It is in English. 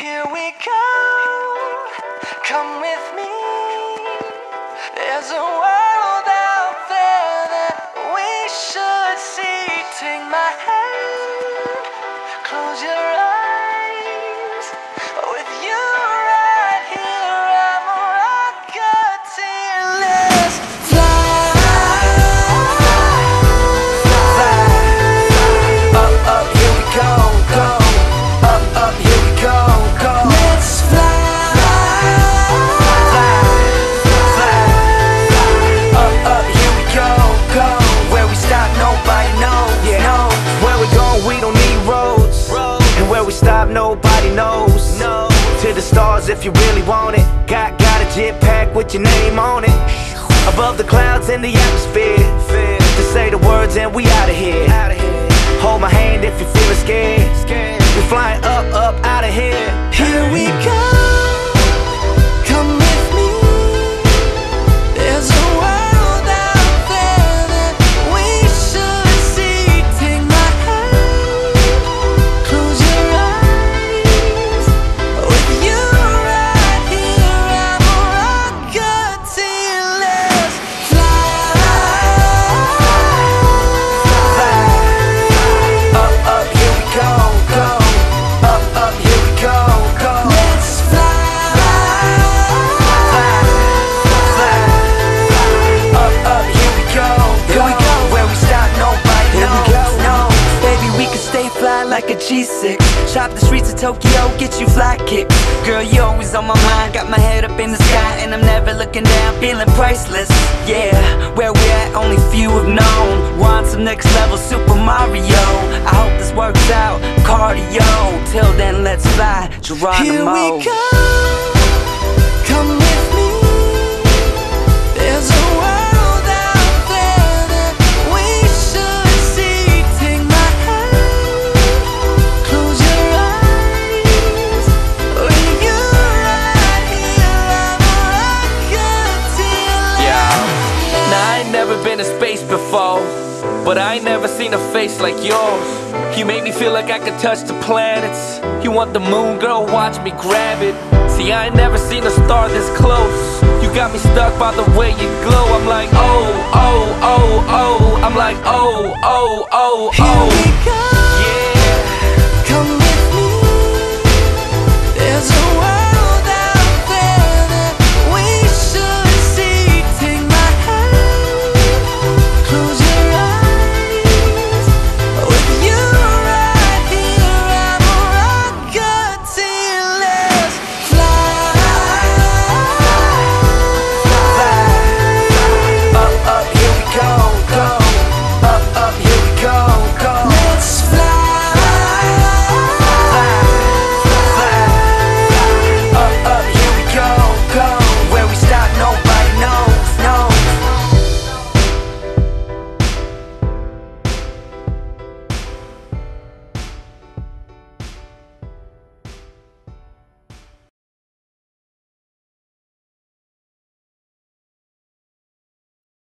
Here we go, come with me, there's a world out there that we should see. Take my hand, close your eyes, with you right here, I'm a rocketeer, let's fly, up, here we go, up, here we go. Nobody knows. No. To the stars if you really want it. Got a jetpack with your name on it. Above the clouds in the atmosphere. To say the words and we out of here. Hold my hand if you're feeling scared. We're flying up, out of here. Here we go. G6, shop the streets of Tokyo, get you fly kicks. Girl, you always on my mind, got my head up in the sky, and I'm never looking down, feeling priceless. Yeah, where we at, only few have known. Want some next level, Super Mario. I hope this works out, cardio. Till then, let's fly, Geronimo. Here we go, come with me. There's a world out there that we should see. Take my been in space before, but I ain't never seen a face like yours. You make me feel like I could touch the planets. You want the moon, girl, watch me grab it. See, I ain't never seen a star this close. You got me stuck by the way you glow. I'm like, oh, oh, oh, oh. I'm like, oh, oh, oh, oh. Here we go.